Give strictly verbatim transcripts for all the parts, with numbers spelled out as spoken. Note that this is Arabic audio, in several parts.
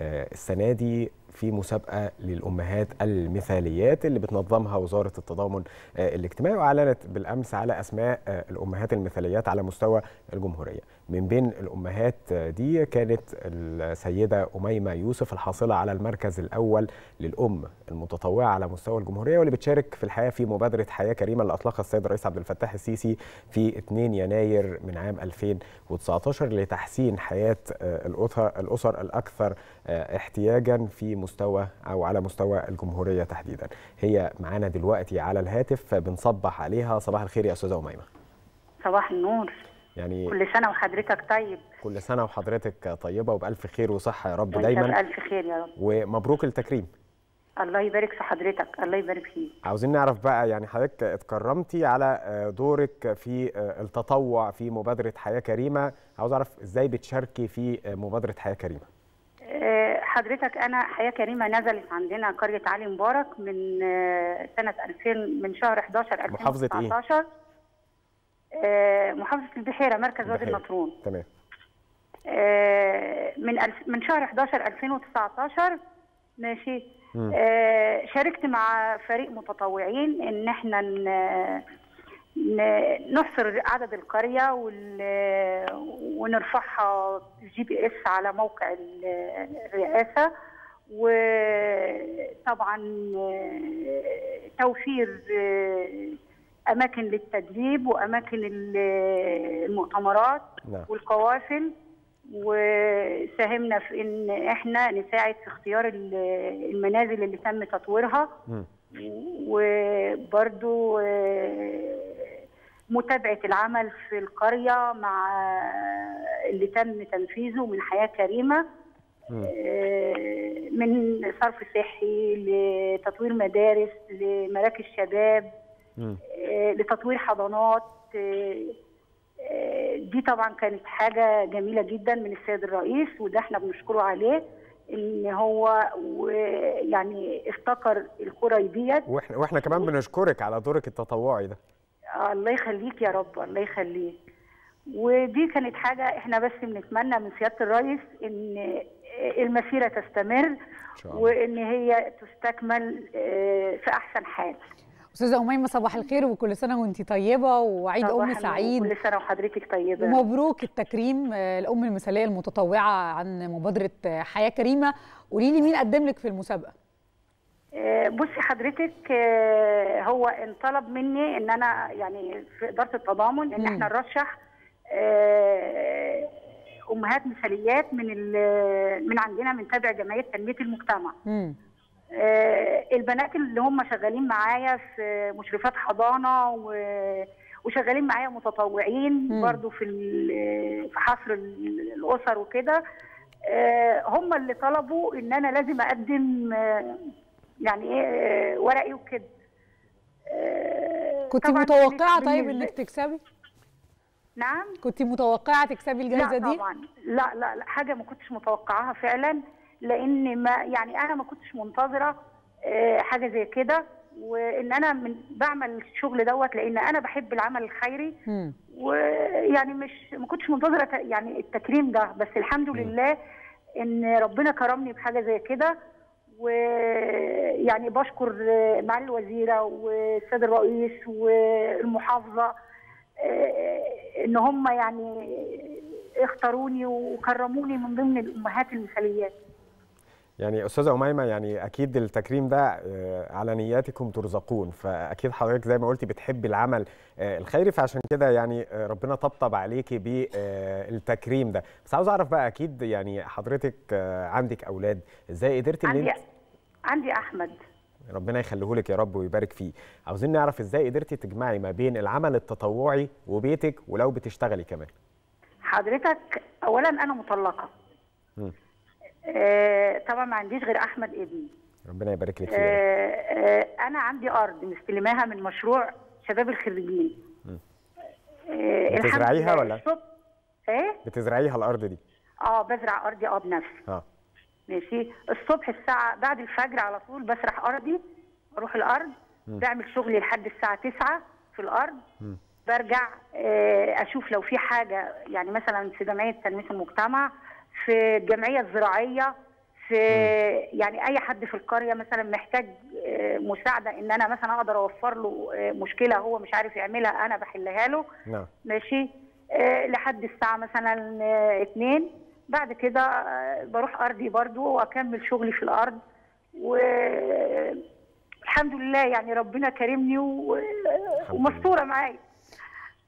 السنة دي في مسابقة للأمهات المثاليات اللي بتنظمها وزارة التضامن الاجتماعي، وأعلنت بالأمس على أسماء الأمهات المثاليات على مستوى الجمهورية. من بين الأمهات دي كانت السيدة أميمة يوسف الحاصلة على المركز الأول للأم المتطوعة على مستوى الجمهورية، واللي بتشارك في الحياة في مبادرة حياة كريمة اللي أطلقها السيد الرئيس عبد الفتاح السيسي في اتنين يناير من عام ألفين وتسعتاشر لتحسين حياة الأسر الأكثر احتياجا في مستوى أو على مستوى الجمهورية تحديدا. هي معانا دلوقتي على الهاتف فبنصبح عليها. صباح الخير يا أستاذة أميمة. صباح النور. يعني كل سنة وحضرتك طيب. كل سنة وحضرتك طيبة وبألف خير وصحة يا رب دايما. بألف خير يا رب. ومبروك التكريم. الله يبارك في حضرتك، الله يبارك فيك. عاوزين نعرف بقى، يعني حضرتك اتكرمتي على دورك في التطوع في مبادرة حياة كريمة، عاوز أعرف إزاي بتشاركي في مبادرة حياة كريمة؟ حضرتك أنا حياة كريمة نزلت عندنا قرية علي مبارك من سنة ألفين، من شهر حداشر ألفين وتسعتاشر. محافظة إيه؟ محافظة البحيرة، مركز وادي النطرون. تمام. من من شهر حداشر ألفين وتسعتاشر ماشي. شاركت مع فريق متطوعين إن إحنا نحصر عدد القرية ونرفعها جي بي إس على موقع الرئاسة، وطبعا توفير أماكن للتدريب وأماكن المؤتمرات والقوافل، وساهمنا في إن إحنا نساعد في اختيار المنازل اللي تم تطويرها، وبرضو متابعة العمل في القرية مع اللي تم تنفيذه من حياة كريمة، من صرف صحي لتطوير مدارس لمراكز شباب لتطوير حضانات. دي طبعا كانت حاجة جميلة جدا من السيد الرئيس، وده احنا بنشكره عليه ان هو يعني افتكر القرى ديت. واحنا واحنا كمان بنشكرك على دورك التطوعي ده. الله يخليك يا رب، الله يخليك. ودي كانت حاجة احنا بس بنتمنى من سيادة الرئيس ان المسيرة تستمر وان هي تستكمل في احسن حال. أستاذة أميمة صباح الخير وكل سنة وأنتِ طيبة وعيد أم سعيد. كل سنة وحضرتك طيبة. ومبروك التكريم الأم المثالية المتطوعة عن مبادرة حياة كريمة. قولي لي مين قدم لك في المسابقة؟ بصي حضرتك، هو انطلب مني إن أنا يعني في إدارة التضامن إن إحنا نرشح أمهات مثاليات من من عندنا من تابع جمعية تنمية المجتمع. امم البنات اللي هم شغالين معايا في مشرفات حضانه وشغالين معايا متطوعين برضو في في حصر الاسر وكده، هم اللي طلبوا ان انا لازم اقدم يعني ايه ورقي وكده. كنت متوقعه طيب انك تكسبي؟ نعم. كنت متوقعه تكسبي الجائزه دي؟ لا طبعا، لا لا لا، حاجه ما كنتش متوقعاها فعلا، لان ما يعني انا ما كنتش منتظره حاجه زي كده، وان انا من بعمل الشغل دوت لان انا بحب العمل الخيري، ويعني مش ما كنتش منتظره يعني التكريم ده، بس الحمد لله ان ربنا كرمني بحاجه زي كده. ويعني بشكر معالي الوزيره والسيد الرئيس والمحافظه ان هم يعني اختاروني وكرموني من ضمن الامهات المثاليات. يعني استاذه أميمة، يعني اكيد التكريم ده على نياتكم ترزقون، فاكيد حضرتك زي ما قلتي بتحبي العمل الخيري، فعشان كده يعني ربنا طبطب عليكي بالتكريم ده. بس عاوز اعرف بقى، اكيد يعني حضرتك عندك اولاد، ازاي قدرتي ان انت... عندي احمد ربنا يخليهولك يا رب ويبارك فيه. عاوزين نعرف ازاي قدرتي تجمعي ما بين العمل التطوعي وبيتك ولو بتشتغلي كمان؟ حضرتك اولا انا مطلقه. امم آه طبعا ما عنديش غير احمد ابني. ربنا يبارك لك فيه. آه آه انا عندي ارض مستلماها من مشروع شباب الخريجين. امم آه بتزرعيها ولا؟ ايه؟ بتزرعيها الارض دي؟ اه بزرع ارضي اه بنفسي. اه ماشي. الصبح الساعه بعد الفجر على طول بسرح ارضي، بروح الارض م. بعمل شغلي لحد الساعه تسعة في الارض. م. برجع اشوف لو في حاجه يعني مثلا في جمعيه تنميه المجتمع، في الجمعيه الزراعيه، في يعني اي حد في القريه مثلا محتاج مساعده ان انا مثلا اقدر اوفر له مشكله هو مش عارف يعملها انا بحلها له. نعم. ماشي لحد الساعه مثلا اتنين، بعد كده بروح ارضي برده واكمل شغلي في الارض، والحمد لله يعني ربنا كرمني ومستوره معايا.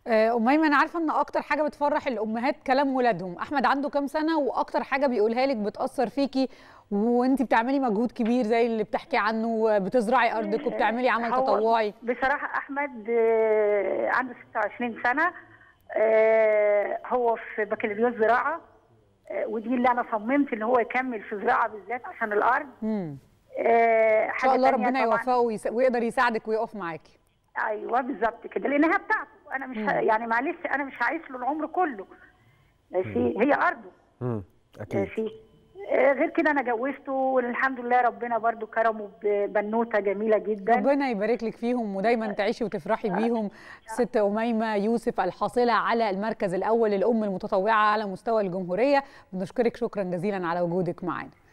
ام ايمن، عارفه ان اكتر حاجه بتفرح الامهات كلام ولادهم. احمد عنده كام سنه واكتر حاجه بيقولها لك بتاثر فيكي وانت بتعملي مجهود كبير زي اللي بتحكي عنه، بتزرعي ارضك وبتعملي عمل تطوعي؟ بصراحه احمد عنده ستة وعشرين سنه، هو في بكالوريوس زراعه، ودي اللي انا صممت ان هو يكمل في زراعه بالذات عشان الارض. امم ان شاء الله ربنا يوفقه ويقدر يساعدك ويقف معاكي. ايوه بالظبط كده، لانها بتاعته، انا مش يعني معلش انا مش هعيش له العمر كله، ماشي، هي ارضه. امم اكيد. ماشي، غير كده انا جوزته والحمد لله ربنا برده كرمه ببنوته جميله جدا. ربنا يبارك لك فيهم ودايما تعيشي وتفرحي بيهم. ست اميمه يوسف الحاصله على المركز الاول للام المتطوعه على مستوى الجمهوريه، بنشكرك شكرا جزيلا على وجودك معانا.